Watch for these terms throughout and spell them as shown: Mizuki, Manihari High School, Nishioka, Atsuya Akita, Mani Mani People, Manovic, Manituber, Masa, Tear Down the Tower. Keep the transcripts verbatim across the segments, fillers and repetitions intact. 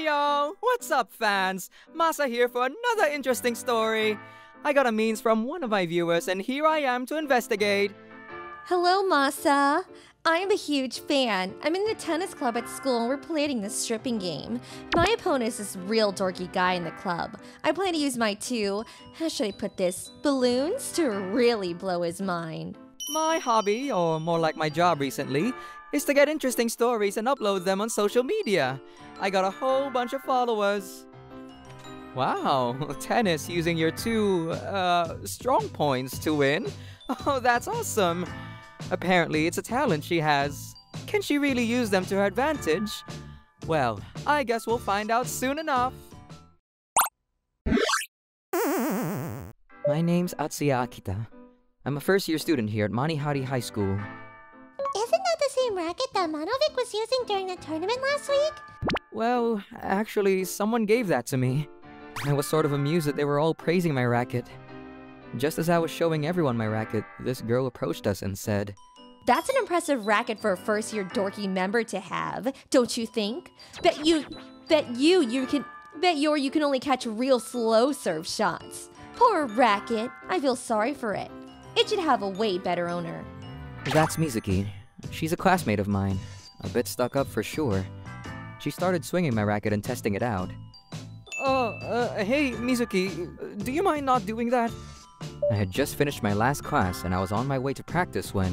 Heyo! What's up, fans? Masa here for another interesting story. I got a means from one of my viewers, and here I am to investigate. Hello, Masa. I'm a huge fan. I'm in the tennis club at school and we're playing this stripping game. My opponent is this real dorky guy in the club. I plan to use my two, how should I put this, balloons to really blow his mind. My hobby, or more like my job recently, is to get interesting stories and upload them on social media. I got a whole bunch of followers. Wow, tennis using your two, uh, strong points to win? Oh, that's awesome. Apparently, it's a talent she has. Can she really use them to her advantage? Well, I guess we'll find out soon enough. My name's Atsuya Akita. I'm a first-year student here at Manihari High School. Isn't that the same racket that Manovic was using during the tournament last week? Well, actually, someone gave that to me. I was sort of amused that they were all praising my racket. Just as I was showing everyone my racket, this girl approached us and said, "That's an impressive racket for a first-year dorky member to have, don't you think? Bet you, bet you, you can, bet you're, you can only catch real slow serve shots. Poor racket, I feel sorry for it. It should have a way better owner." That's Mizuki. She's a classmate of mine. A bit stuck up for sure. She started swinging my racket and testing it out. Oh, uh, hey, Mizuki, do you mind not doing that? I had just finished my last class and I was on my way to practice when...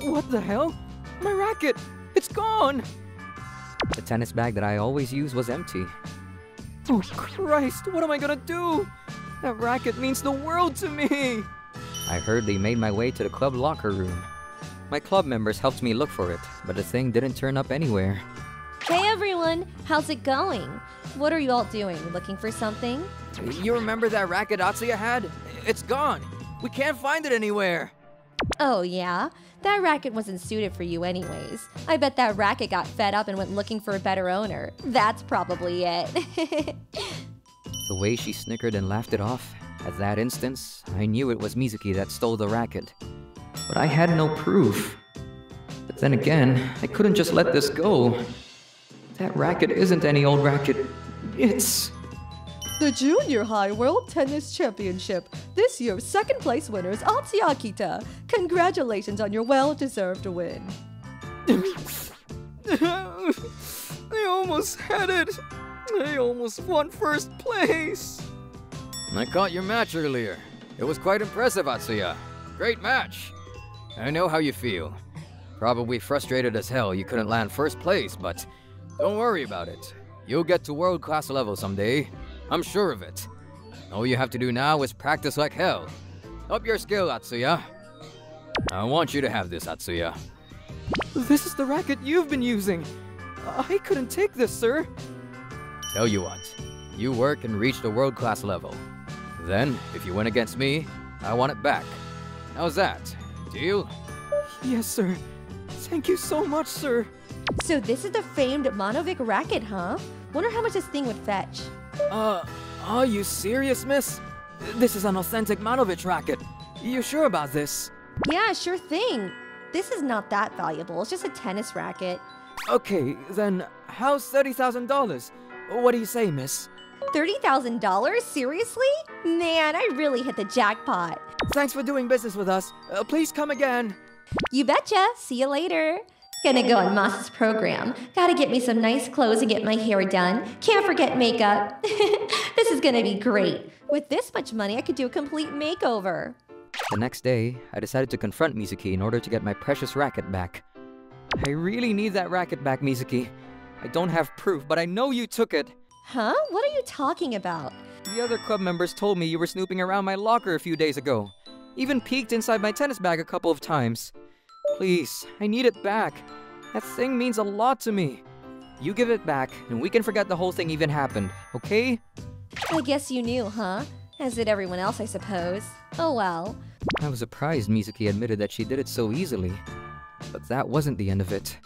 What the hell? My racket! It's gone! The tennis bag that I always use was empty. Oh Christ, what am I gonna do? That racket means the world to me! I hurriedly made my way to the club locker room. My club members helped me look for it, but the thing didn't turn up anywhere. Hey everyone, how's it going? What are you all doing? Looking for something? You remember that racket Atsuya had? It's gone. We can't find it anywhere. Oh yeah? That racket wasn't suited for you anyways. I bet that racket got fed up and went looking for a better owner. That's probably it. The way she snickered and laughed it off, at that instance, I knew it was Mizuki that stole the racket. But I had no proof. But then again, I couldn't just let this go. That racket isn't any old racket. It's... The Junior High World Tennis Championship. This year's second place winner is Atsuya Akita. Congratulations on your well-deserved win. I almost had it. I almost won first place. I caught your match earlier. It was quite impressive, Atsuya. Great match. I know how you feel. Probably frustrated as hell you couldn't land first place, but... Don't worry about it. You'll get to world-class level someday. I'm sure of it. All you have to do now is practice like hell. Up your skill, Atsuya. I want you to have this, Atsuya. This is the racket you've been using. I couldn't take this, sir. Tell you what. You work and reach the world-class level. Then, if you win against me, I want it back. How's that? Deal? Yes, sir. Thank you so much, sir. So this is the famed Manovic racket, huh? Wonder how much this thing would fetch. Uh, are you serious, miss? This is an authentic Manovic racket. You sure about this? Yeah, sure thing. This is not that valuable. It's just a tennis racket. Okay, then how's thirty thousand dollars? What do you say, miss? thirty thousand dollars? Seriously? Man, I really hit the jackpot. Thanks for doing business with us. Uh, please come again. You betcha. See you later. Gonna go on Masa's program. Gotta get me some nice clothes and get my hair done. Can't forget makeup. This is gonna be great. With this much money, I could do a complete makeover. The next day, I decided to confront Mizuki in order to get my precious racket back. I really need that racket back, Mizuki. I don't have proof, but I know you took it. Huh? What are you talking about? The other club members told me you were snooping around my locker a few days ago. Even peeked inside my tennis bag a couple of times. Please, I need it back. That thing means a lot to me. You give it back, and we can forget the whole thing even happened, okay? I guess you knew, huh? As did everyone else, I suppose. Oh well. I was surprised Mizuki admitted that she did it so easily. But that wasn't the end of it.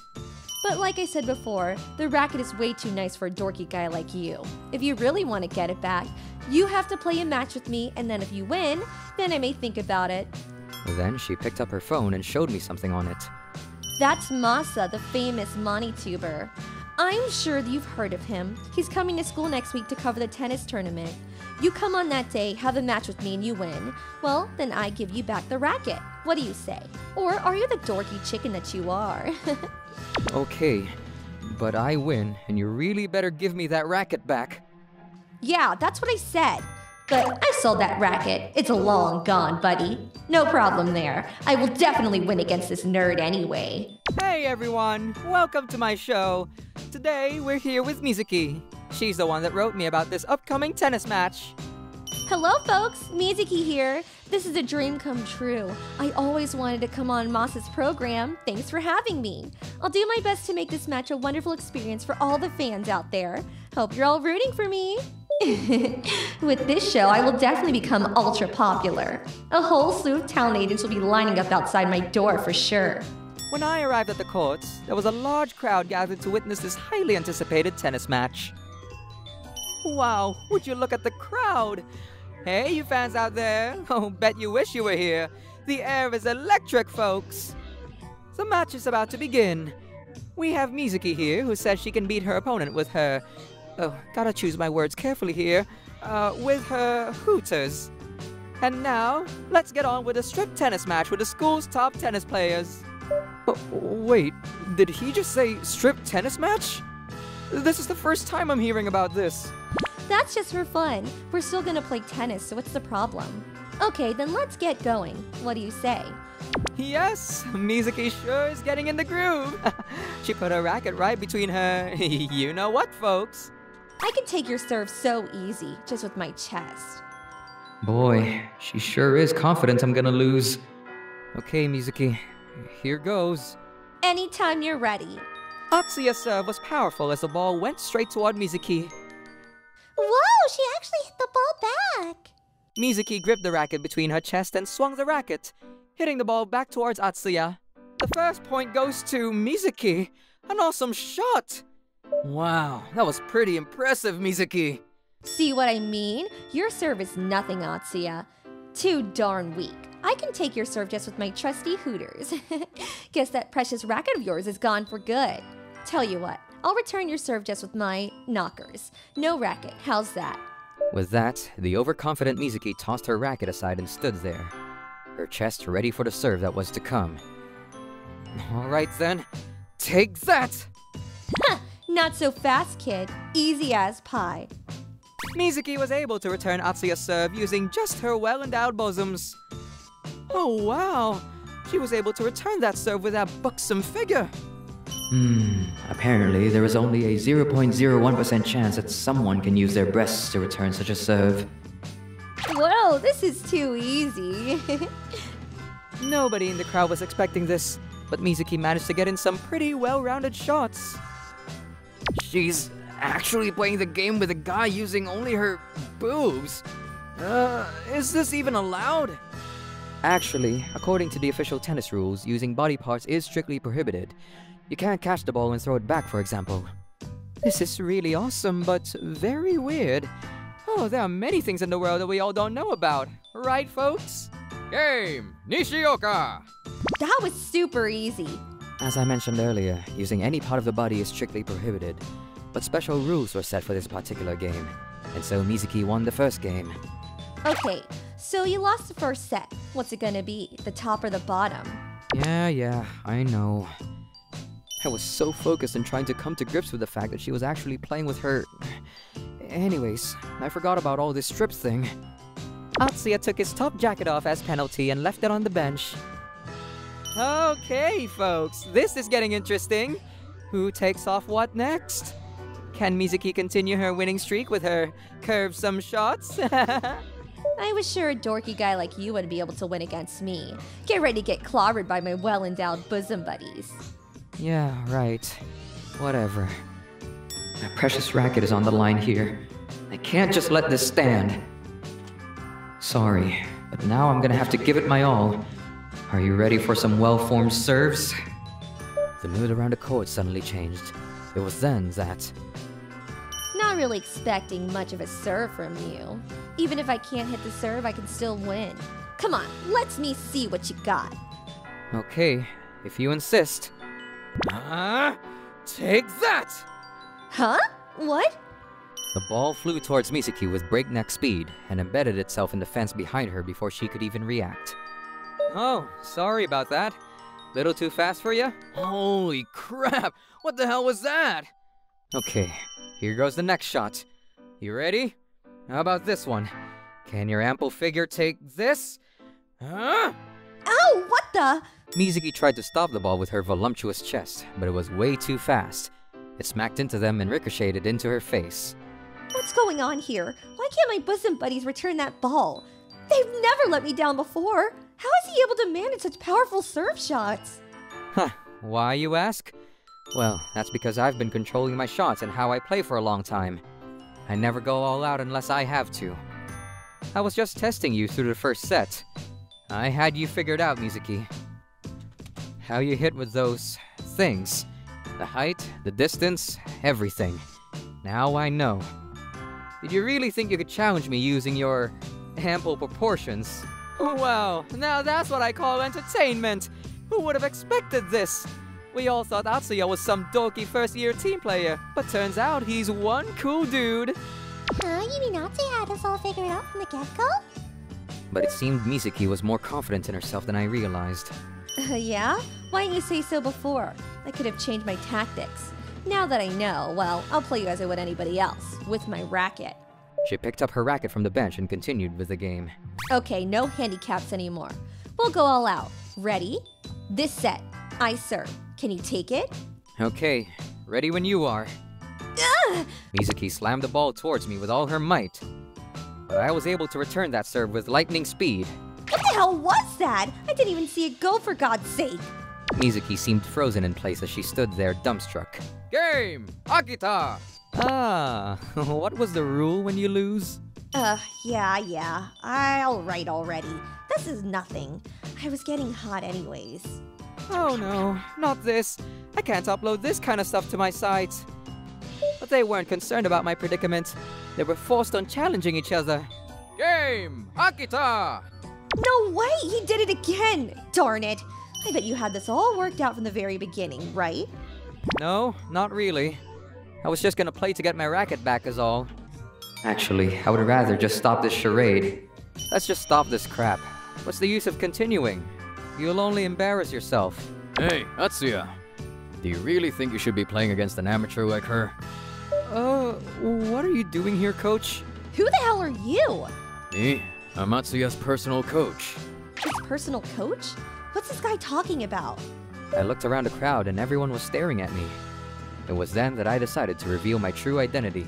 But like I said before, the racket is way too nice for a dorky guy like you. If you really want to get it back, you have to play a match with me, and then if you win, then I may think about it. Then she picked up her phone and showed me something on it. That's Masa, the famous Manituber. I'm sure that you've heard of him. He's coming to school next week to cover the tennis tournament. You come on that day, have a match with me, and you win. Well, then I give you back the racket. What do you say? Or are you the dorky chicken that you are? Okay, but I win, and you really better give me that racket back. Yeah, that's what I said. But I sold that racket. It's long gone, buddy. No problem there. I will definitely win against this nerd anyway. Hey everyone, welcome to my show. Today we're here with Mizuki. She's the one that wrote me about this upcoming tennis match. Hello folks, Mizuki here. This is a dream come true. I always wanted to come on Masa's program. Thanks for having me. I'll do my best to make this match a wonderful experience for all the fans out there. Hope you're all rooting for me. With this show, I will definitely become ultra popular. A whole slew of town agents will be lining up outside my door for sure. When I arrived at the courts, there was a large crowd gathered to witness this highly anticipated tennis match. Wow, would you look at the crowd? Hey, you fans out there. Oh, bet you wish you were here. The air is electric, folks. The match is about to begin. We have Mizuki here, who says she can beat her opponent with her... Oh, gotta choose my words carefully here. Uh, with her hooters. And now, let's get on with a strict tennis match with the school's top tennis players. Oh, wait, did he just say strip tennis match? This is the first time I'm hearing about this. That's just for fun. We're still gonna play tennis, so what's the problem? Okay, then let's get going. What do you say? Yes, Mizuki sure is getting in the groove. She put her racket right between her... You know what, folks? I can take your serve so easy, just with my chest. Boy, she sure is confident I'm gonna lose. Okay, Mizuki, here goes. Anytime you're ready. Atsuya's serve was powerful as the ball went straight toward Mizuki. Whoa, she actually hit the ball back! Mizuki gripped the racket between her chest and swung the racket, hitting the ball back towards Atsuya. The first point goes to Mizuki. An awesome shot! Wow, that was pretty impressive, Mizuki. See what I mean? Your serve is nothing, Atsuya. Too darn weak. I can take your serve just with my trusty hooters. Guess that precious racket of yours is gone for good. Tell you what, I'll return your serve just with my knockers. No racket, how's that? With that, the overconfident Mizuki tossed her racket aside and stood there, her chest ready for the serve that was to come. Alright then, take that! Ha! Not so fast, kid. Easy as pie. Mizuki was able to return Atsuya's serve using just her well-endowed bosoms. Oh, wow! She was able to return that serve with that buxom figure. Hmm, apparently there is only a zero point zero one percent chance that someone can use their breasts to return such a serve. Whoa, this is too easy. Nobody in the crowd was expecting this, but Mizuki managed to get in some pretty well-rounded shots. She's actually playing the game with a guy using only her boobs. Uh, is this even allowed? Actually, according to the official tennis rules, using body parts is strictly prohibited. You can't catch the ball and throw it back, for example. This is really awesome, but very weird. Oh, there are many things in the world that we all don't know about. Right, folks? Game! Nishioka! That was super easy. As I mentioned earlier, using any part of the body is strictly prohibited. But special rules were set for this particular game, and so Mizuki won the first game. Okay, so you lost the first set. What's it gonna be? The top or the bottom? Yeah, yeah, I know. I was so focused in trying to come to grips with the fact that she was actually playing with her... Anyways, I forgot about all this strip thing. Atsuya took his top jacket off as penalty and left it on the bench. Okay, folks, this is getting interesting. Who takes off what next? Can Mizuki continue her winning streak with her curve-some shots? I was sure a dorky guy like you would be able to win against me. Get ready to get clobbered by my well-endowed bosom buddies. Yeah, right. Whatever. My precious racket is on the line here. I can't just let this stand. Sorry, but now I'm gonna have to give it my all. Are you ready for some well-formed serves? The mood around the court suddenly changed. It was then that... Not really expecting much of a serve from you. Even if I can't hit the serve, I can still win. Come on, let me see what you got. Okay, if you insist. Ah, take that! Huh? What? The ball flew towards Mizuki with breakneck speed and embedded itself in the fence behind her before she could even react. Oh, sorry about that. Little too fast for you? Holy crap! What the hell was that? Okay, here goes the next shot. You ready? How about this one? Can your ample figure take this? Huh? Ow! What the? Mizuki tried to stop the ball with her voluptuous chest, but it was way too fast. It smacked into them and ricocheted into her face. What's going on here? Why can't my bosom buddies return that ball? They've never let me down before! How is he able to manage such powerful serve shots? Huh, why you ask? Well, that's because I've been controlling my shots and how I play for a long time. I never go all out unless I have to. I was just testing you through the first set. I had you figured out, Mizuki. How you hit with those things. The height, the distance, everything. Now I know. Did you really think you could challenge me using your ample proportions? Wow, now that's what I call entertainment! Who would have expected this? We all thought Atsuya was some dorky first-year team player, but turns out he's one cool dude! Huh? You mean Atsuya had us all figured out from the get-go? But it seemed Mizuki was more confident in herself than I realized. Uh, yeah? Why didn't you say so before? I could have changed my tactics. Now that I know, well, I'll play you as I would anybody else, with my racket. She picked up her racket from the bench and continued with the game. Okay, no handicaps anymore. We'll go all out. Ready? This set. I serve. Can you take it? Okay, ready when you are. Ugh! Mizuki slammed the ball towards me with all her might. But I was able to return that serve with lightning speed. What the hell was that? I didn't even see it go, for God's sake! Mizuki seemed frozen in place as she stood there dumbstruck. Game! Akita! Ah, what was the rule when you lose? Uh, yeah, yeah. I'll write already. This is nothing. I was getting hot anyways. Oh no, not this. I can't upload this kind of stuff to my site. But they weren't concerned about my predicament. They were forced on challenging each other. Game! Akita! No way! He did it again! Darn it! I bet you had this all worked out from the very beginning, right? No, not really. I was just gonna play to get my racket back is all. Actually, I would rather just stop this charade. Let's just stop this crap. What's the use of continuing? You'll only embarrass yourself. Hey, Atsuya. Do you really think you should be playing against an amateur like her? Uh, what are you doing here, coach? Who the hell are you? Me? I'm Atsuya's personal coach. His personal coach? What's this guy talking about? I looked around the crowd and everyone was staring at me. It was then that I decided to reveal my true identity.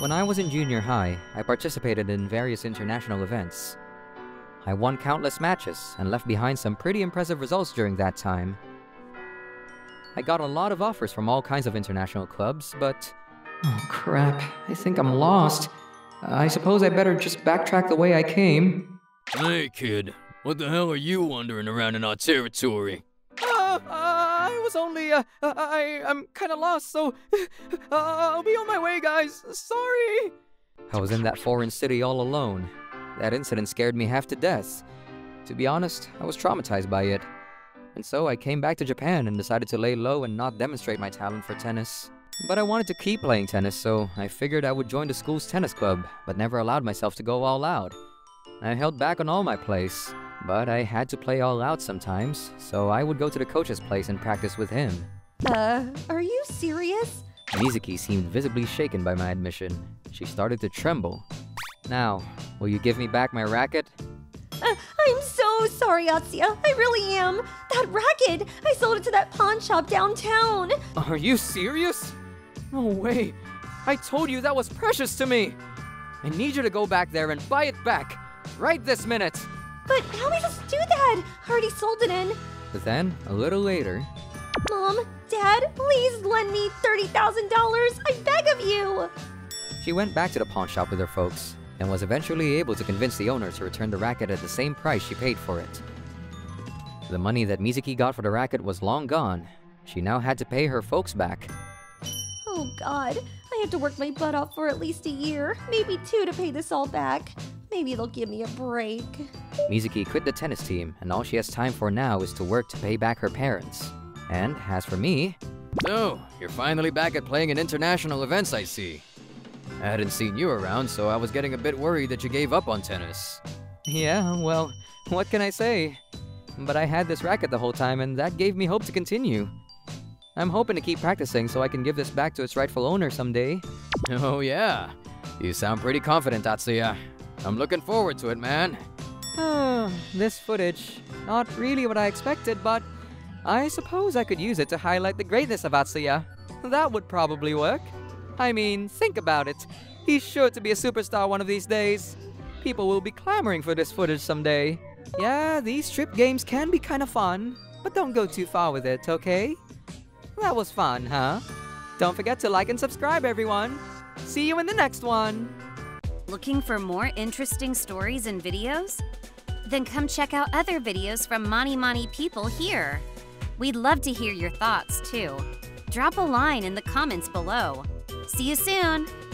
When I was in junior high, I participated in various international events. I won countless matches and left behind some pretty impressive results during that time. I got a lot of offers from all kinds of international clubs, but... Oh crap, I think I'm lost. I suppose I better just backtrack the way I came. Hey kid, what the hell are you wandering around in our territory? Oh, oh. I was only, uh, I, I'm kinda lost, so uh, I'll be on my way, guys. Sorry! I was in that foreign city all alone. That incident scared me half to death. To be honest, I was traumatized by it. And so I came back to Japan and decided to lay low and not demonstrate my talent for tennis. But I wanted to keep playing tennis, so I figured I would join the school's tennis club, but never allowed myself to go all out. I held back on all my plays. But I had to play all out sometimes, so I would go to the coach's place and practice with him. Uh, are you serious? Mizuki seemed visibly shaken by my admission. She started to tremble. Now, will you give me back my racket? Uh, I'm so sorry, Atsuya. I really am. That racket, I sold it to that pawn shop downtown. Are you serious? No way. I told you that was precious to me. I need you to go back there and buy it back. Right this minute. But how am I supposed to do that? I already sold it in. But then, a little later... Mom, Dad, please lend me thirty thousand dollars! I beg of you! She went back to the pawn shop with her folks, and was eventually able to convince the owner to return the racket at the same price she paid for it. The money that Mizuki got for the racket was long gone. She now had to pay her folks back. Oh god, I have to work my butt off for at least a year, maybe two, to pay this all back. Maybe they'll give me a break. Mizuki quit the tennis team, and all she has time for now is to work to pay back her parents. And as for me, So, you're finally back at playing in international events, I see. I hadn't seen you around, so I was getting a bit worried that you gave up on tennis. Yeah, well, what can I say? But I had this racket the whole time, and that gave me hope to continue. I'm hoping to keep practicing so I can give this back to its rightful owner someday. Oh yeah, you sound pretty confident, Atsuya. I'm looking forward to it, man. Oh, this footage. Not really what I expected, but I suppose I could use it to highlight the greatness of Atsuya. That would probably work. I mean, think about it. He's sure to be a superstar one of these days. People will be clamoring for this footage someday. Yeah, these strip games can be kind of fun, but don't go too far with it, okay? That was fun, huh? Don't forget to like and subscribe, everyone. See you in the next one. Looking for more interesting stories and videos? Then come check out other videos from Mani Mani people here. We'd love to hear your thoughts too. Drop a line in the comments below. See you soon.